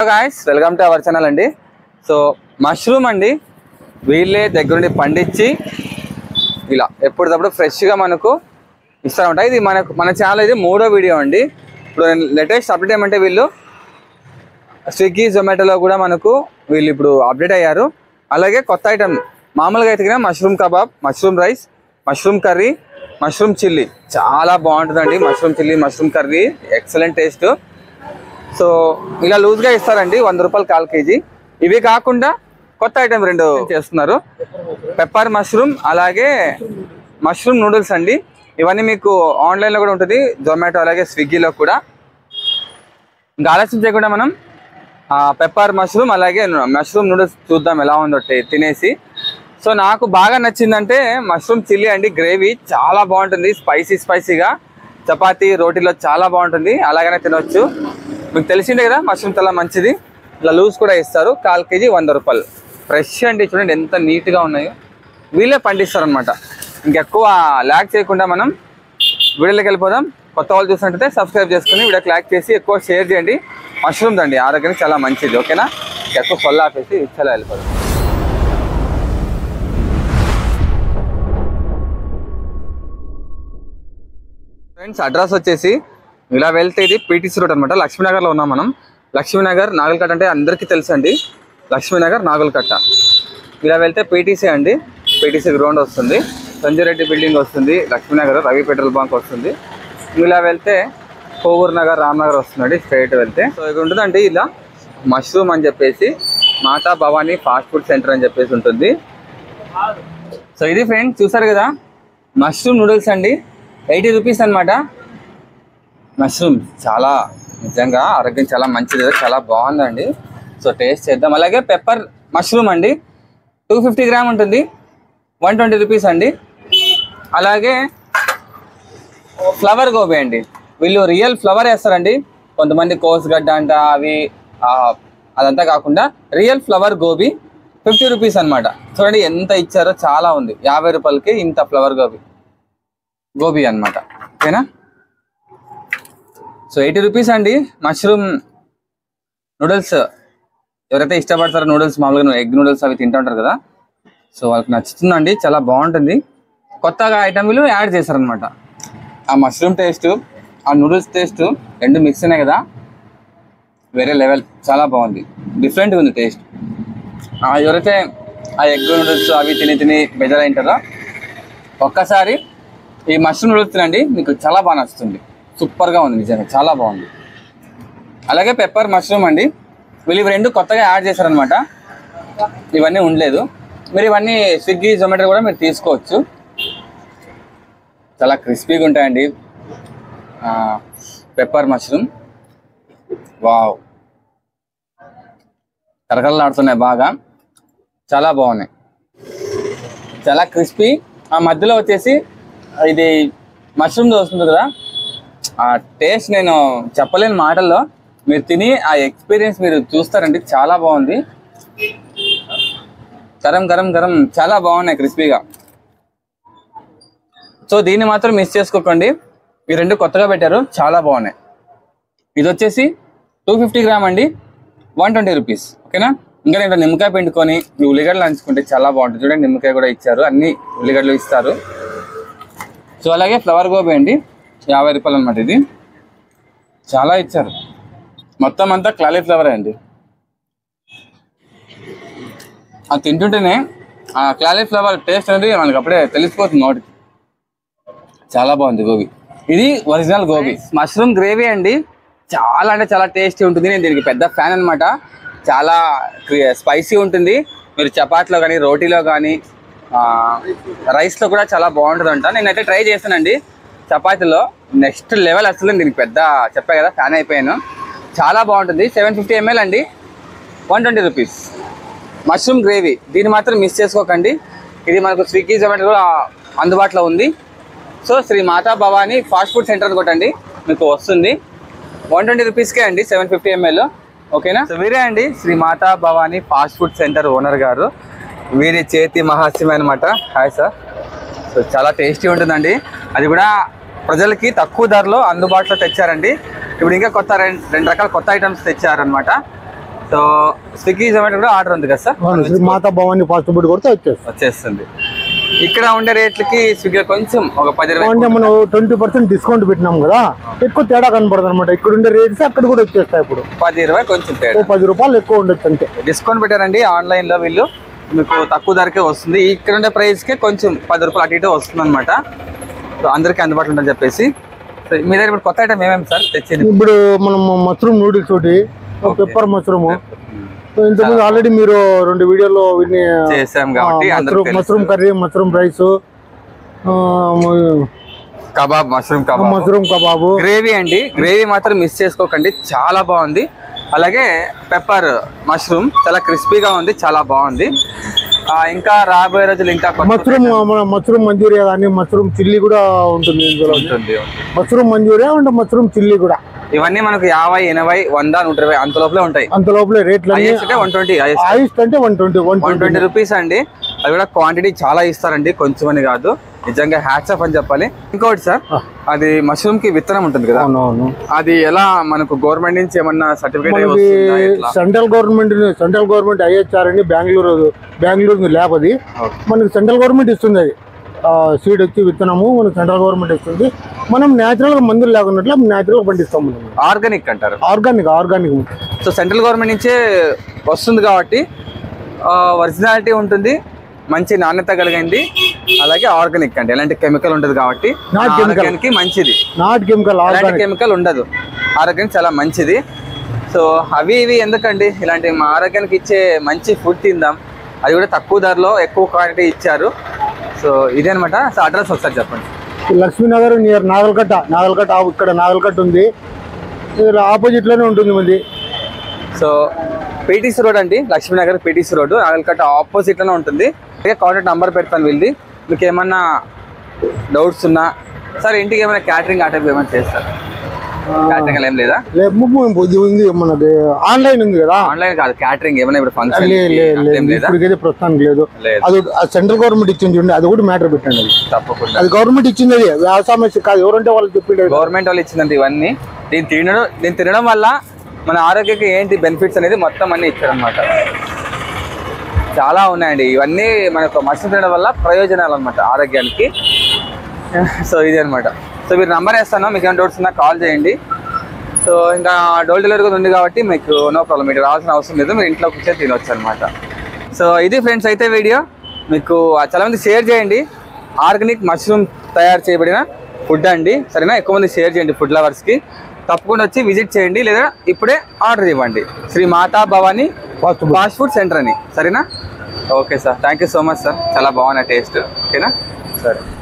Hello guys welcome to our channel అండి। So mushroom అండి వీళ్ళే దగ్గర నుండి పండించి ఇలా ఎప్పుడప్పుడు ఫ్రెష్గా మనకు ఇస్తా ఉంటాయి। ఇది మన ఛానల్ ఇది మూడో వీడియో అండి। ఇప్పుడు లేటెస్ట్ అప్డేట్ ఏమంటే వీళ్ళు స్విగ్గీ జొమాటోలో కూడా మనకు వీళ్ళు ఇప్పుడు అప్డేట్ అయ్యారు। అలాగే కొత్త ఐటమ్ మామూలుగా అయితే mushroom kebab, mushroom rice, mushroom curry, mushroom chilli చాలా బాగుంటుందండి। Mushroom chilli, mushroom curry excellent taste. So ఇలా లూజ్గా ఇస్తారండి, 100 రూపాయలు 1/4 కేజీ। ఇవి కాకుండా కొత్త ఐటమ్ రెండు చేస్తున్నారు, పెప్పర్ మష్రూమ్ అలాగే మష్రూమ్ నూడిల్స్ అండి। ఇవన్నీ మీకు ఆన్లైన్లో కూడా ఉంటుంది, జొమాటో అలాగే స్విగ్గీలో కూడా। ఇంకా ఆలస్యం చేయకుండా మనం పెప్పర్ మష్రూమ్ అలాగే మష్రూమ్ నూడిల్స్ చూద్దాం ఎలా ఉందో తినేసి। సో నాకు బాగా నచ్చిందంటే మష్రూమ్ చిల్లీ అండి, గ్రేవీ చాలా బాగుంటుంది, స్పైసీగా చపాతీ రోటీలో చాలా బాగుంటుంది, అలాగనే తినవచ్చు। మీకు తెలిసిందే కదా మష్రూమ్ చాలా మంచిది। ఇలా లూజ్ కూడా ఇస్తారు, 1/4 కేజీ 100 రూపాయలు ఫ్రెష్ అండి। చూడండి ఎంత నీట్గా ఉన్నాయో, వీళ్ళే పండిస్తారనమాట। ఇంకెక్కువ ల్యాక్ చేయకుండా మనం వీడియోలోకి వెళ్ళిపోదాం। కొత్త వాళ్ళు చూసినట్టయితే సబ్స్క్రైబ్ చేసుకుని వీడియోకి ల్యాక్ చేసి ఎక్కువ షేర్ చేయండి। మష్రూమ్స్ అండి ఆరోగ్యానికి చాలా మంచిది, ఓకేనా। ఎక్కువ సొల్లా ఆపేసి చాలా వెళ్ళిపోదాం। ఫ్రెండ్స్ అడ్రస్ వచ్చేసి ఇలా వెళ్తే ఇది PTC రోడ్ అనమాట, లక్ష్మీనగర్లో ఉన్నాం మనం। లక్ష్మీనగర్ నాగల్కట్ట అంటే అందరికీ తెలుసండి, లక్ష్మీనగర్ నాగల్కట్ట। ఇలా వెళ్తే PTC అండి, PTC గ్రౌండ్ వస్తుంది, సంజయరెడ్డి బిల్డింగ్ వస్తుంది, లక్ష్మీనగర్ రవి పెట్రోల్ బంక్ వస్తుంది। ఇలా వెళ్తే కోవూరు నగర్, రామ్నగర్ వస్తుందండి స్ట్రైట్ వెళ్తే। సో ఇక్కడ ఉంటుందండి ఇలా మష్రూమ్ అని చెప్పేసి, Mata Bhavani fast food centre అని చెప్పేసి ఉంటుంది। సో ఇది ఫ్రెండ్స్ చూసారు కదా మష్రూమ్ నూడిల్స్ అండి, 80 రూపీస్ అనమాట। మష్రూమ్ చాలా నిజంగా ఆరోగ్యం చాలా మంచిది, చాలా బాగుందండి। సో టేస్ట్ చేద్దాం। అలాగే పెప్పర్ మష్రూమ్ అండి, 250 గ్రామ్ ఉంటుంది, 120 రూపీస్ అండి। అలాగే ఫ్లవర్ గోబీ అండి, వీళ్ళు రియల్ ఫ్లవర్ వేస్తారండి। కొంతమంది కోసుగడ్డ అంట అవి అదంతా కాకుండా రియల్ ఫ్లవర్ గోబీ 50 రూపీస్ అనమాట। చూడండి ఎంత ఇచ్చారో, చాలా ఉంది, 50 రూపాయలకి ఇంత ఫ్లవర్ గోబీ అనమాట, ఓకేనా। సో 80 రూపీస్ అండి మష్రూమ్ నూడిల్స్। ఎవరైతే ఇష్టపడతారో నూడిల్స్, మామూలుగా ఎగ్ నూడిల్స్ అవి తింటూ ఉంటారు కదా, సో వాళ్ళకి నచ్చుతుందండి, చాలా బాగుంటుంది। కొత్తగా ఐటమ్లు యాడ్ చేశారనమాట, ఆ మష్రూమ్ టేస్ట్ ఆ నూడిల్స్ టేస్ట్ రెండు మిక్స్ అయినాయి కదా, వేరే లెవెల్, చాలా బాగుంది, డిఫరెంట్గా ఉంది టేస్ట్। ఎవరైతే ఆ ఎగ్ నూడిల్స్ అవి తిని బెజర్ అయింటారో ఒక్కసారి ఈ మష్రూమ్ నూడిల్స్ తినండి, మీకు చాలా బాగా నచ్చుతుంది, సూపర్గా ఉంది నిజంగా, చాలా బాగుంది। అలాగే పెప్పర్ మష్రూమ్ అండి, వీళ్ళు ఇవి రెండు కొత్తగా యాడ్ చేశారనమాట, ఇవన్నీ ఉండలేదు। మీరు ఇవన్నీ స్విగ్గీ జొమాటో కూడా మీరు తీసుకోవచ్చు, చాలా క్రిస్పీగా ఉంటాయండి పెప్పర్ మష్రూమ్। వావ్, కరకరలాడుతున్నాయి బాగా, చాలా బాగున్నాయి, చాలా క్రిస్పీ। ఆ మధ్యలో వచ్చేసి ఇది మష్రూమ్ వస్తుంది కదా, ఆ టేస్ట్ నేను చెప్పలేని మాటల్లో, మీరు తిని ఆ ఎక్స్పీరియన్స్ మీరు చూస్తారండి, చాలా బాగుంది। గరం చాలా బాగున్నాయి క్రిస్పీగా। సో దీన్ని మాత్రం మిస్ చేసుకోకండి, ఈ రెండు కొత్తగా పెట్టారు, చాలా బాగున్నాయి। ఇది వచ్చేసి 250 గ్రామ్ అండి, 120 రూపీస్, ఓకేనా। ఇంకా నేను నిమ్మకాయ పిండుకొని ఉల్లిగడ్డలు నంచుకుంటే చాలా బాగుంటుంది, చూడండి నిమ్మకాయ కూడా ఇచ్చారు, అన్ని ఉల్లిగడ్డలు ఇస్తారు। సో అలాగే ఫ్లవర్ గోబీ అండి, 50 రూపాయలు అనమాట, ఇది చాలా ఇచ్చారు, మొత్తం అంతా క్యాలీఫ్లవరే అండి। అది తింటుంటేనే ఆ క్యాలీఫ్లవర్ టేస్ట్ అనేది మనకు అప్పుడే తెలిసిపోతుంది నోటికి, చాలా బాగుంది గోబీ, ఇది ఒరిజినల్ గోబీ। మష్రూమ్ గ్రేవీ అండి, చాలా అంటే చాలా టేస్టీ ఉంటుంది, నేను దీనికి పెద్ద ఫ్యాన్ అనమాట, చాలా స్పైసీ ఉంటుంది। మీరు చపాతీలో కానీ రోటీలో కానీ రైస్లో కూడా చాలా బాగుంటుంది అంట, నేనైతే ట్రై చేశానండి చపాతీలో, నెక్స్ట్ లెవెల్ అసలు, దీనికి పెద్ద చెప్పా కదా ఫ్యాన్ అయిపోయాను, చాలా బాగుంటుంది। 750 ml అండి, 120 రూపీస్ మష్రూమ్ గ్రేవీ, దీన్ని మాత్రం మిస్ చేసుకోకండి। ఇది మనకు స్విగ్గీ జొమాటో కూడా అందుబాటులో ఉంది, so Shri Mata Bhavani fast food centre కొట్టండి మీకు వస్తుంది, 120 రూపీస్కే అండి, 750 ml, ఓకేనా। సో వీరే అండి Shri Mata Bhavani fast food centre owner గారు, వీరి చేతి మహాత్మ్యం అనమాట। హాయ్ సార్, సో చాలా టేస్టీ ఉంటుందండి, అది కూడా ప్రజలకి తక్కువ ధరలో అందుబాటులో తెచ్చారండి। ఇప్పుడు ఇంకా కొత్త రెండు రకాల కొత్త ఐటమ్స్ తెచ్చారనమాట, సో స్విగ్గీ జొమాటో కూడా ఆర్డర్ ఉంది కదా సార్? అవును, శ్రీ మాతా భవాని ఫాస్ట్ ఫుడ్ కొడితే వచ్చేస్తుంది. ఇక్కడ ఉండే రేట్లకి స్విగ్గీ కొంచెం ఒక 10-20 మనం 20% డిస్కౌంట్ పెట్టినాం కదా, ఎక్కువ తేడా కనబడదు అనమాట. ఇక్కడ ఉండే రేట్స్ అక్కడ కూడా వచ్చేస్తాయి. ఇప్పుడు 10-20 కొంచెం తేడా, 10 రూపాయలు ఎక్కువ ఉండొచ్చు అంతే. డిస్కౌంట్ పెట్టారండి ఆన్లైన్ లో, వీళ్ళు మీకు తక్కువ ధరకే వస్తుంది. ఇక్కడ ఉండే ప్రైస్ కి కొంచెం 10 రూపాయలు అటు ఇటు వస్తుంది అనమాట. సో అందరికీ అందుబాటులో ఉందని చెప్పేసి మీ దగ్గర ఇప్పుడు కొత్త ఐటమ్ ఏమేమి సార్ తెచ్చింది? ఇప్పుడు మనం మష్రూమ్ నూడిల్స్ ఒకటి, పెప్పర్ మష్రూమ్. ఇంతకుముందు ఆల్రెడీ మీరు 2 వీడియోలో చేసాం కాబట్టి mushroom curry, mushroom rice, kebab, mushroom kebab, gravy అండి. గ్రేవీ మాత్రం మిస్ చేసుకోకండి, చాలా బాగుంది. అలాగే పెప్పర్ మష్రూమ్ చాలా క్రిస్పీగా ఉంది, చాలా బాగుంది. ఇంకా రాబోయే రోజులు ఇంకా మష్రూమ్ మంచూరియా కానీ, మష్రూమ్ చిల్లీ కూడా ఉంటుంది. మష్రూమ్ మంచూరియా అంటే మష్రూమ్ చిల్లీ కూడా ఇవన్నీ మనకు 50, 80, 100, 120 అంత లోపలే ఉంటాయి. అంత లోపలే రేట్లు. హైయెస్ట్ అంటే 120, హైయెస్ట్ అంటే 120 రూపీస్ అండి. అది కూడా క్వాంటిటీ చాలా ఇస్తారండి, కొంచెం అని కాదు. నిజంగా హ్యాట్స్ ఆఫ్ అని చెప్పాలి. ఇంకోటి సార్, అది మష్రూమ్ కి విత్తనం ఉంటుంది కదా, అది ఎలా మనకు గవర్నమెంట్ నుంచి ఏమన్నా సర్టిఫికేట్? సెంట్రల్ గవర్నమెంట్ IHR అండి, బెంగళూరు ల్యాబ్. అది మనకి సెంట్రల్ గవర్నమెంట్ ఇస్తుంది. అది సీడ్ వచ్చి విత్తనము మనకు సెంట్రల్ గవర్నమెంట్ ఇస్తుంది. మనం నేచురల్ గా మందులు లేకున్నట్లు నేచురల్ గా పండిస్తాము. ఆర్గానిక్ అంటారు, ఆర్గానిక్. సో సెంట్రల్ గవర్నమెంట్ నుంచే వస్తుంది కాబట్టి ఒరిజినాలిటీ ఉంటుంది, మంచి నాణ్యత కలిగింది. అలాగే ఆర్గానిక్ అండి, ఎలాంటి కెమికల్ ఉండదు కాబట్టి ఆరోగ్యానికి మంచిది. కెమికల్ ఉండదు, ఆరోగ్యానికి చాలా మంచిది. సో అవి ఇవి ఎందుకండి, ఇలాంటి మా ఆరోగ్యానికి ఇచ్చే మంచి ఫుడ్ తిందాం. అది కూడా తక్కువ ధరలో ఎక్కువ క్వాంటిటీ ఇచ్చారు. సో ఇదే అనమాట. సో అడ్రస్ ఒకసారి చెప్పండి. లక్ష్మీనగర్ నియర్ నాగల్కట్ట, ఇక్కడ నాగల్కట్ట ఉంది, ఆపోజిట్ లోనే ఉంటుంది మంది. సో PTC రోడ్ అండి, Lakshminagar PTC road, Nagalkatta opposite లోనే ఉంటుంది. కాంటాక్ట్ నెంబర్ పెడతాను వీళ్ళది. మీకు ఏమన్నా డౌట్స్ ఉన్నా సార్, ఇంటికి ఏమైనా క్యాటరింగ్ ఆ టైప్ ఏమైనా చేస్తారు? క్యాటరింగ్ ఏం లేదా? ఆన్లైన్ ఉంది కదా. ఆన్లైన్ కాదు, క్యాటరింగ్ ఏమైనా ఇప్పుడు ఫంక్షన్ లేదు ప్రస్తుతానికి. లేదు, అది సెంట్రల్ గవర్నమెంట్ ఇచ్చింది చూడండి, అది కూడా మ్యాటర్ పెట్టండి. తప్పకుండా అది గవర్నమెంట్ ఇచ్చింది, అది వ్యవసాయం కాదు, ఎవరంటే వాళ్ళు చెప్పింది, గవర్నమెంట్ వాళ్ళు ఇచ్చిందండి. ఇవన్నీ నేను తినడం వల్ల మన ఆరోగ్యానికి ఏంటి బెనిఫిట్స్ అనేది మొత్తం అన్ని ఇచ్చారనమాట. చాలా ఉన్నాయండి ఇవన్నీ, మనకు మష్రూమ్ తినడం వల్ల ప్రయోజనాలు అనమాట ఆరోగ్యానికి. సో ఇది అనమాట. సో మీరు నెంబర్ వేస్తాను, మీకు ఏమైనా డౌట్స్ ఉన్నా కాల్ చేయండి. సో ఇంకా డోర్ డెలివరీ కూడా ఉంది కాబట్టి మీకు నో ప్రాబ్లం, మీకు రావాల్సిన అవసరం లేదు, మీరు ఇంట్లో కూర్చొని తినవచ్చు అనమాట. సో ఇది ఫ్రెండ్స్ అయితే వీడియో, మీకు చాలామంది షేర్ చేయండి. ఆర్గానిక్ మష్రూమ్ తయారు చేయబడిన ఫుడ్ అండి, సరేనా? ఎక్కువ మంది షేర్ చేయండి ఫుడ్ లవర్స్కి. తప్పకుండా వచ్చి విజిట్ చేయండి, లేదా ఇప్పుడే ఆర్డర్ ఇవ్వండి Shri Mata Bhavani fast food centre అని, సరేనా? Okay sir, thank you so much sir, చాలా బాగున్నాయి టేస్ట్. ఓకేనా, సరే.